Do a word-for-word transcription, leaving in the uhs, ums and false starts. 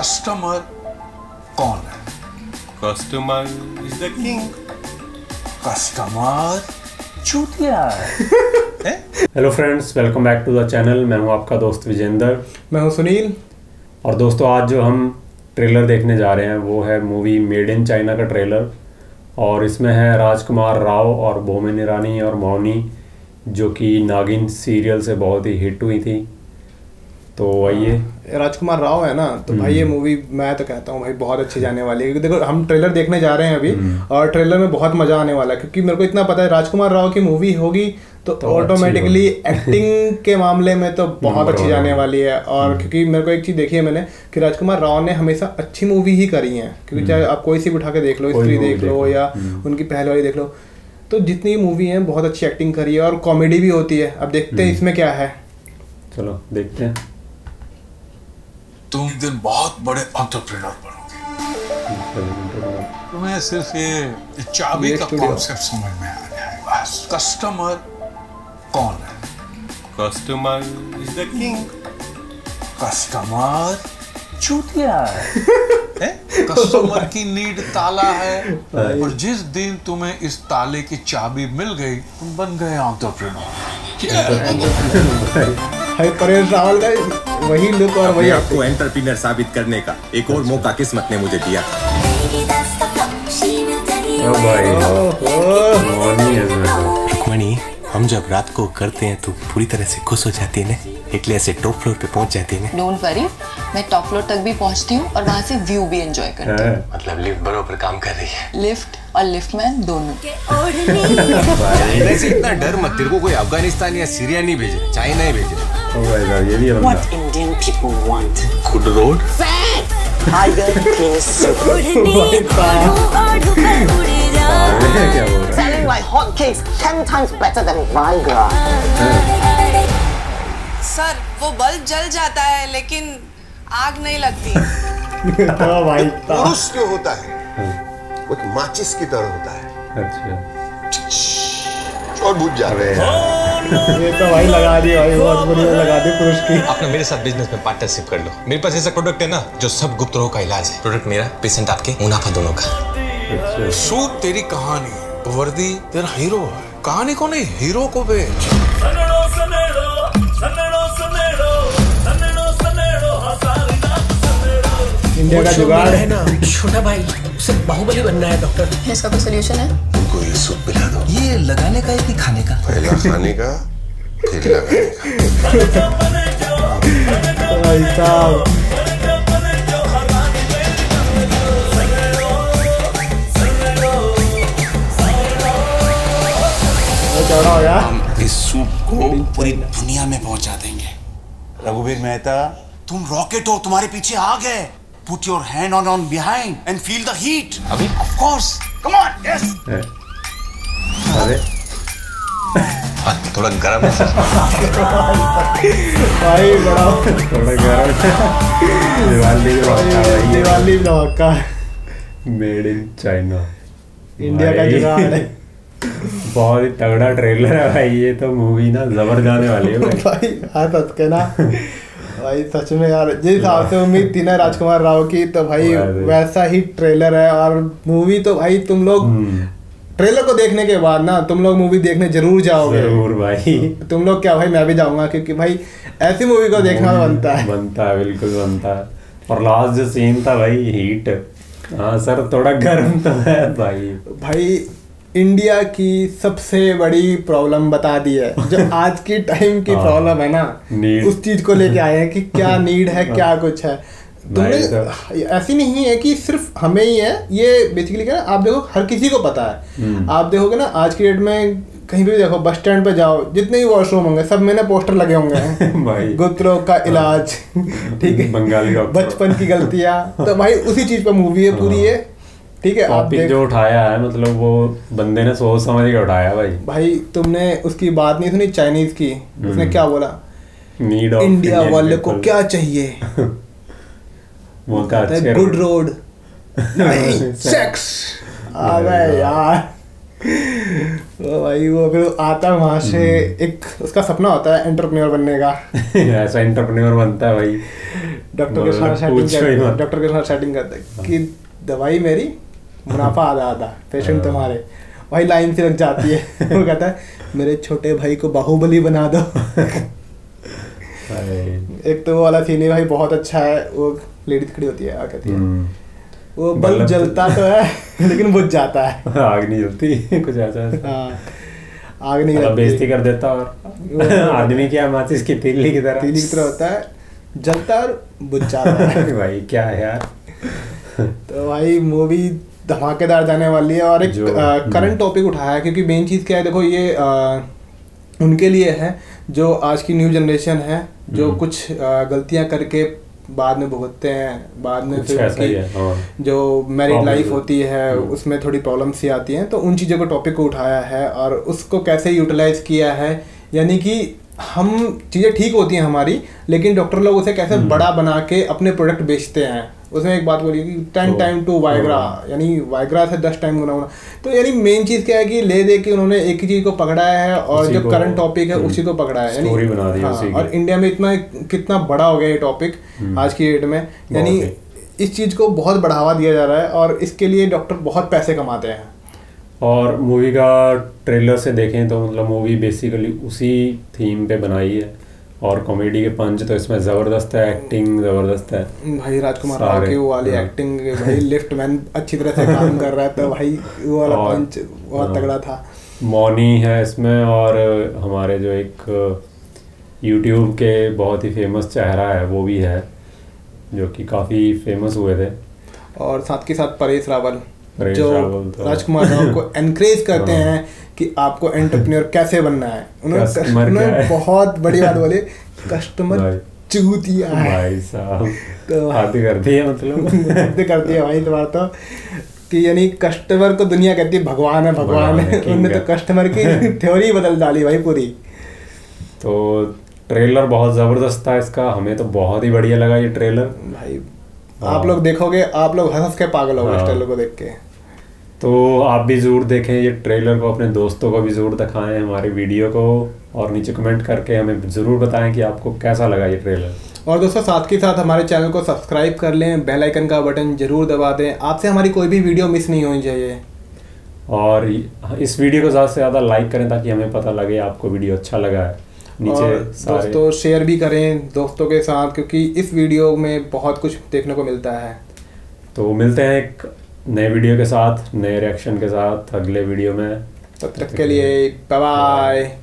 Customer कौन है? Customer is the king. Customer चूतिया है। Hello friends, welcome back to the channel. मैं हूं आपका दोस्त विजेंद्र। मैं हूं सुनील। और दोस्तों, आज जो हम ट्रेलर देखने जा रहे हैं वो है मूवी मेड इन चाइना का ट्रेलर। और इसमें है राजकुमार राव और बोमन ईरानी और मौनी, जो कि नागिन सीरियल से बहुत ही हिट हुई थी। तो आइए, राजकुमार राव है ना, तो भाई ये मूवी मैं तो कहता हूँ भाई बहुत अच्छी जाने वाली है। देखो, हम ट्रेलर देखने जा रहे हैं अभी और ट्रेलर में बहुत मजा आने वाला है, क्योंकि मेरे को इतना पता है राजकुमार राव की मूवी होगी तो ऑटोमेटिकली तो एक्टिंग के मामले में तो बहुत अच्छी जाने वाली है। और क्योंकि मेरे को एक चीज़ देखी है मैंने कि राजकुमार राव ने हमेशा अच्छी मूवी ही करी है, क्योंकि चाहे आप कोई सी उठा के देख लो, स्त्री देख लो या उनकी पहले वाली देख लो, तो जितनी मूवी है बहुत अच्छी एक्टिंग करी है और कॉमेडी भी होती है। अब देखते हैं इसमें क्या है, चलो देखते हैं। तुम एक दिन बहुत बड़े एंटरप्रेन्योर बनोगे। तुम्हें सिर्फ ये चाबी का कॉन्सेप्ट समझ में आ जाएगा। कस्टमर कौन है? Customer is the king. Customer चूतिया है। कस्टमर की नीड ताला है, और जिस दिन तुम्हें इस ताले की चाबी मिल गई तुम बन गए एंटरप्रेन्योर। परेश रावल का वही लुक और वही आपको एंटरप्रेन्योर साबित करने का एक और मौका किस्मत ने मुझे दिया। ओ भाई, रुक्मणी, हम जब रात को करते हैं तो पूरी तरह से खुश हो जाती है ना, इसलिए ऐसे टॉप फ्लोर पे पहुंच जाती है ना। डोंट वरी, मैं टॉप फ्लोर तक भी पहुंचती हूँ और वहाँ से व्यू भी एंजॉय करती हूँ। मतलब लिफ्ट बराबर काम कर रही है, लिफ्ट और लिफ्टमैन दोनों। इतना डर मत, तेरे को कोई अफगानिस्तान या सीरिया नहीं भेजे, चाइना ही भेजे। What Indian people want? Good road. Facts. Higher place. Selling like hotcakes, ten times better than my girl. Sir, वो बल्ब जल जाता है लेकिन आग नहीं लगती। पुरुष क्यों होता है? वो माचिस की तरह होता है। अच्छा। और बुझ जा रहे हैं। ये तो भाई लगा दी, भाई बहुत बढ़िया लगा दी पुरुष की। आपने मेरे साथ बिजनेस में पार्टनरशिप कर लो। मेरे पास ऐसा प्रोडक्ट है ना जो सब गुप्त रोग का इलाज है। प्रोडक्ट मेरा, पेशेंट आपके, मुनाफा दोनों का। सूट तेरी कहानी है, वर्दी तेरा हीरो है। कहानी को नहीं, हीरो को बेच। इंडिया का जुगाड़ है ना छोटा भाई, सिर्फ बाहुबली बनना है डॉक्टर। इसका कोई सोल्यूशन है? कोई सूप पिला दो। ये लगाने का है कि खाने का? पहला खाने का, फिर लगाने का। हम इस सूप को पूरी दुनिया में पहुंचा देंगे। रघुवीर मेहता, तुम रॉकेट हो, तुम्हारे पीछे आग है। Put your hand on on behind and feel the heat. अभी, of course, come on, yes. अरे, थोड़ा गरम है सर। भाई बड़ा, थोड़ा गरम है। दिवाली लॉका, दिवाली लॉका। Made in China. इंडिया का जुगाड़ है। बहुत ही तगड़ा ट्रेलर है भाई, ये तो मूवी ना जबर जाने वाली है भाई। हाँ सच के ना भाई, सच में यार, जिस हिसाब से उम्मीद थी ना राजकुमार राव की, तो भाई वैसा ही ट्रेलर है। और मूवी तो भाई तुम लोग ट्रेलर को देखने के बाद ना तुम लोग मूवी देखने जरूर जाओगे। जरूर भाई, तुम लोग क्या, भाई मैं भी जाऊंगा, क्योंकि भाई ऐसी मूवी को देखना बनता है, बनता है, बिल्कुल बनता है। और लास्ट जो सीन था भाई, हीट। हाँ सर, थोड़ा गर्म तो है भाई। भाई इंडिया की सबसे बड़ी प्रॉब्लम बता दी है, जो आज की टाइम की प्रॉब्लम है ना, उस चीज को लेके आए हैं कि क्या नीड है, क्या कुछ है। तुमने ऐसी नहीं है कि सिर्फ हमें ही है ये, बेसिकली क्या, आप देखो हर किसी को पता है। आप देखोगे ना आज की डेट में कहीं भी देखो, बस स्टैंड पे जाओ, जितने ही वॉशरूम होंगे सब में ना पोस्टर लगे होंगे भाई, गुप्त रोग का इलाज, ठीक है, बंगाली का बचपन की गलतियाँ। तो भाई उसी चीज पर मूवी है पूरी ये, ठीक है। आप जो उठाया है, मतलब वो बंदे ने सोच समझ के उठाया भाई। भाई तुमने उसकी बात नहीं सुनी चाइनीज की, उसने क्या बोला, नीड ऑफ इंडिया वाले को क्या चाहिए, वो कहता है गुड रोड, सेक्स। अबे यार, तो भाई वो फिर आता वहाँ से, एक उसका सपना होता है एंटरप्रेन्योर बनने का। ऐसा एंटरप्रेन्योर बनता है भाई। डॉक्टर के साथ सेटिंग डॉक्टर के साथ सेटिंग करता कि दवाई मेरी मुनाफा आधा आधा पेशेंट तुम्हारे। भाई लाइन से लग जाती है वो कहता है मेरे छोटे भाई को बाहुबली बना दो। एक तो वो वाला सीन भाई बहुत अच्छा है, वो लेडी खड़ी होती है आ कहती है वो बल्ब जलता तो है लेकिन बुझ जाता है, आग नहीं जलती कुछ ऐसा। हाँ आग नहीं जलती, बेइज्जती कर देता और आदमी क्या माचिस की तीली की तरह तीली की तरह होता है, जलता और बुझ जाता है। भाई क्या है यार। तो भाई मूवी धमाकेदार जाने वाली है और एक करंट टॉपिक उठाया है क्योंकि मेन चीज़ क्या है देखो ये उनके लिए है जो आज की न्यू जनरेशन है जो कुछ गलतियाँ करके बाद में भुगतते हैं, बाद में फिर जो मैरिड लाइफ होती है उसमें थोड़ी प्रॉब्लम्स सी आती हैं। तो उन चीज़ों को टॉपिक को उठाया है और उसको कैसे यूटिलाइज किया है, यानी कि हम चीज़ें ठीक होती हैं हमारी लेकिन डॉक्टर लोग उसे कैसे बड़ा बना के अपने प्रोडक्ट बेचते हैं। उसमें एक बात बोली कि टेन टाइम टू वाइग्रा, यानी वाइग्रा से दस टाइम गुना होना। तो यानी मेन चीज़ क्या है कि ले दे के उन्होंने एक ही चीज़ को पकड़ा है और जो करंट टॉपिक है उसी को पकड़ा है, यानी बना दी हाँ, और इंडिया में इतना कितना बड़ा हो गया ये टॉपिक आज की डेट में, यानी इस चीज़ को बहुत बढ़ावा दिया जा रहा है और इसके लिए डॉक्टर बहुत पैसे कमाते हैं। और मूवी का ट्रेलर से देखें तो मतलब मूवी बेसिकली उसी थीम पे बनाई है और कॉमेडी के पंच तो इसमें ज़बरदस्त है, एक्टिंग ज़बरदस्त है। भाई राजकुमार राव की वो वाली एक्टिंग, भाई लिफ्ट मैन अच्छी तरह से काम कर रहा था, भाई वो वाला पंच बहुत तगड़ा था। मौनी है इसमें और हमारे जो एक यूट्यूब के बहुत ही फेमस चेहरा है वो भी है जो कि काफ़ी फेमस हुए थे, और साथ के साथ परेश रावल जो राजकुमार राव को एनकरेज करते हैं कि आपको एंटरप्रेन्योर कैसे बनना है। उन्होंने बहुत बड़ी बात बोली, कस्टमर चूतिया भाई साहब तो आते करती है मतलब आते करती है भाई तुम्हारा तो कि यानी कस्टमर को दुनिया कहती है भगवान है भगवान है, उनने तो कस्टमर की थ्योरी बदल डाली भाई पूरी। तो ट्रेलर बहुत ज़बरदस्त था इसका, हमें तो बहुत ही बढ़िया लगा ये ट्रेलर भाई। आप लोग देखोगे आप लोग हंस के पागल होगा इस ट्रेलर को देख के। तो आप भी ज़रूर देखें ये ट्रेलर को, अपने दोस्तों को भी ज़रूर दिखाएं हमारे वीडियो को और नीचे कमेंट करके हमें ज़रूर बताएं कि आपको कैसा लगा ये ट्रेलर। और दोस्तों साथ के साथ हमारे चैनल को सब्सक्राइब कर लें, बेल आइकन का बटन ज़रूर दबा दें, आपसे हमारी कोई भी वीडियो मिस नहीं होनी चाहिए। और इस वीडियो को ज़्यादा से ज़्यादा लाइक करें ताकि हमें पता लगे आपको वीडियो अच्छा लगा है। नीचे दोस्तों शेयर भी करें दोस्तों के साथ क्योंकि इस वीडियो में बहुत कुछ देखने को मिलता है। तो मिलते हैं एक नए वीडियो के साथ, नए रिएक्शन के साथ अगले वीडियो में। तब तक के लिए बाय बाय।